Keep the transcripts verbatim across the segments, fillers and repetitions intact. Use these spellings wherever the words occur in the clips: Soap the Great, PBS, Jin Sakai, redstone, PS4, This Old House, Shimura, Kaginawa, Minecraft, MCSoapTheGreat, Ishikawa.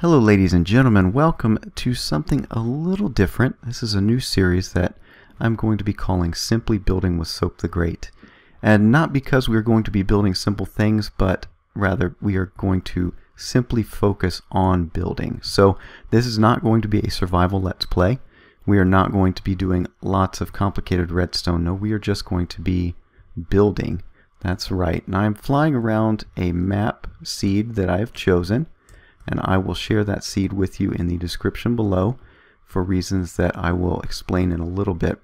Hello ladies and gentlemen, welcome to something a little different. This is a new series that I'm going to be calling Simply Building with Soap the Great. And not because we're going to be building simple things, but rather we are going to simply focus on building. So this is not going to be a survival let's play. We are not going to be doing lots of complicated redstone. No, we are just going to be building. That's right. Now I'm flying around a map seed that I've chosen. And I will share that seed with you in the description below for reasons that I will explain in a little bit.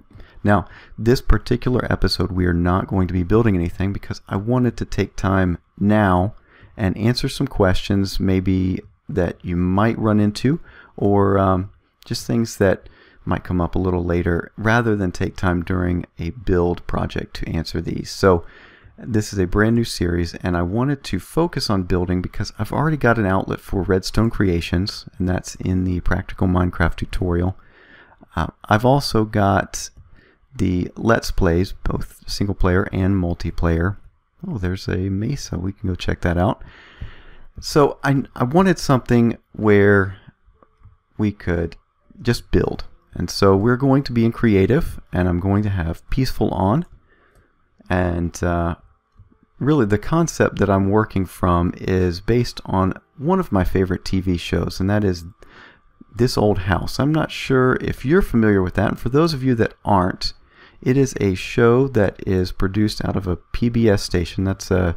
Now, this particular episode we are not going to be building anything because I wanted to take time now and answer some questions maybe that you might run into or um, just things that might come up a little later rather than take time during a build project to answer these. So this is a brand new series, and I wanted to focus on building because I've already got an outlet for redstone creations, and that's in the Practical Minecraft tutorial. Uh, I've also got the Let's Plays, both single player and multiplayer. Oh, there's a mesa. We can go check that out. So I, I wanted something where we could just build. And so we're going to be in creative, and I'm going to have peaceful on, and uh, really, the concept that I'm working from is based on one of my favorite T V shows, and that is This Old House. I'm not sure if you're familiar with that, and for those of you that aren't, it is a show that is produced out of a P B S station. That's a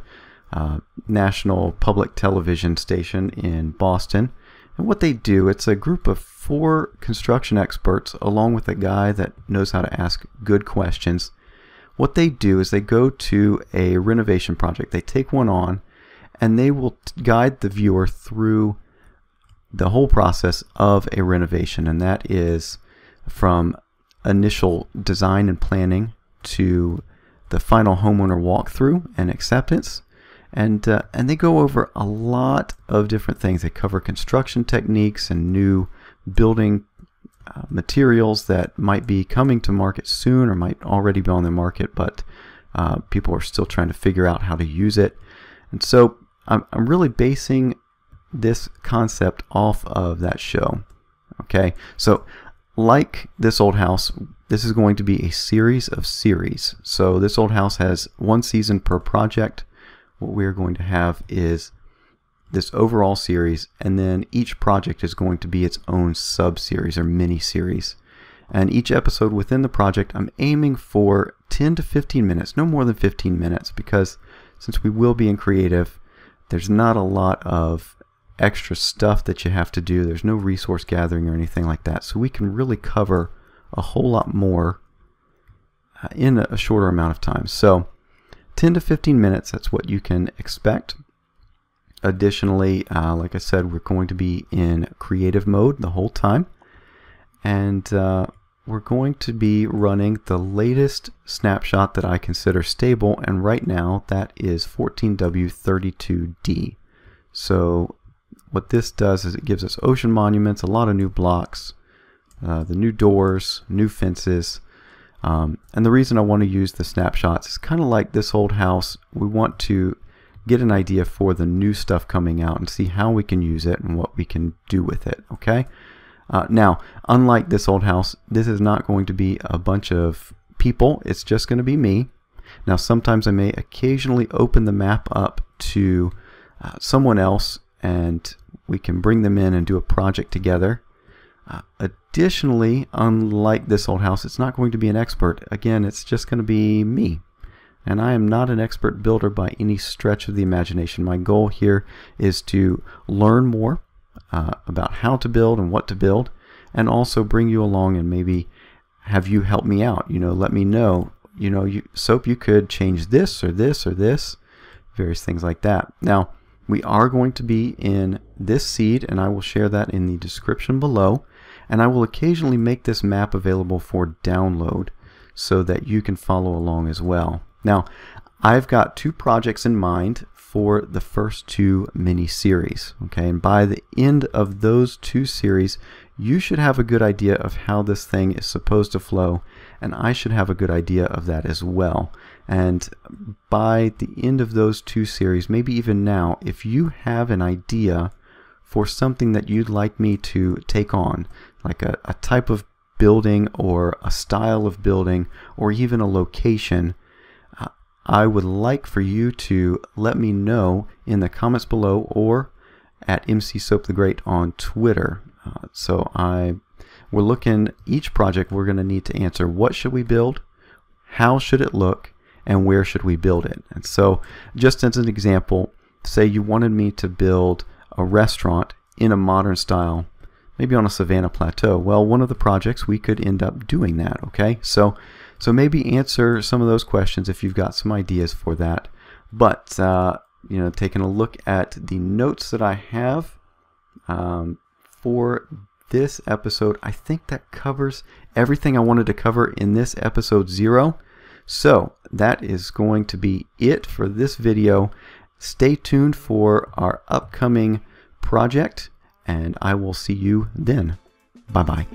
uh, national public television station in Boston. And what they do, it's a group of four construction experts along with a guy that knows how to ask good questions. What they do is they go to a renovation project, they take one on, and they will guide the viewer through the whole process of a renovation, and that is from initial design and planning to the final homeowner walkthrough and acceptance, and, uh, and they go over a lot of different things. They cover construction techniques and new building Uh, materials that might be coming to market soon or might already be on the market, but uh, people are still trying to figure out how to use it. And so I'm, I'm really basing this concept off of that show. Okay, so like This Old House, this is going to be a series of series. So This Old House has one season per project. What we're going to have is this overall series, and then each project is going to be its own sub-series or mini-series. And each episode within the project, I'm aiming for ten to fifteen minutes, no more than fifteen minutes, because since we will be in creative, there's not a lot of extra stuff that you have to do. There's no resource gathering or anything like that, so we can really cover a whole lot more in a shorter amount of time. So ten to fifteen minutes, that's what you can expect. Additionally, uh, like I said, we're going to be in creative mode the whole time, and uh, we're going to be running the latest snapshot that I consider stable, and right now that is fourteen W thirty-two D. So what this does is it gives us ocean monuments, a lot of new blocks, uh, the new doors, new fences, um, and the reason I want to use the snapshots is kind of like This Old House. We want to get an idea for the new stuff coming out and see how we can use it and what we can do with it. Okay. Uh, now, unlike This Old House, this is not going to be a bunch of people. It's just going to be me. Now, sometimes I may occasionally open the map up to uh, someone else, and we can bring them in and do a project together. Uh, additionally, unlike This Old House, it's not going to be an expert. Again, it's just going to be me. And I am not an expert builder by any stretch of the imagination. My goal here is to learn more uh, about how to build and what to build, and also bring you along and maybe have you help me out. You know, let me know, you know, you, Soap, you could change this or this or this, various things like that. Now, we are going to be in this seed, and I will share that in the description below. And I will occasionally make this map available for download so that you can follow along as well. Now, I've got two projects in mind for the first two mini-series, okay? And by the end of those two series, you should have a good idea of how this thing is supposed to flow, and I should have a good idea of that as well. And by the end of those two series, maybe even now, if you have an idea for something that you'd like me to take on, like a, a type of building or a style of building or even a location, uh, I would like for you to let me know in the comments below or at M C Soap the Great on Twitter. Uh, so I, we're looking, each project we're going to need to answer what should we build, how should it look, and where should we build it. And so just as an example, say you wanted me to build a restaurant in a modern style, maybe on a savanna plateau. Well, one of the projects we could end up doing that, okay? So so maybe answer some of those questions if you've got some ideas for that. But, uh, you know, taking a look at the notes that I have um, for this episode, I think that covers everything I wanted to cover in this episode zero. So that is going to be it for this video. Stay tuned for our upcoming project, and I will see you then. Bye-bye.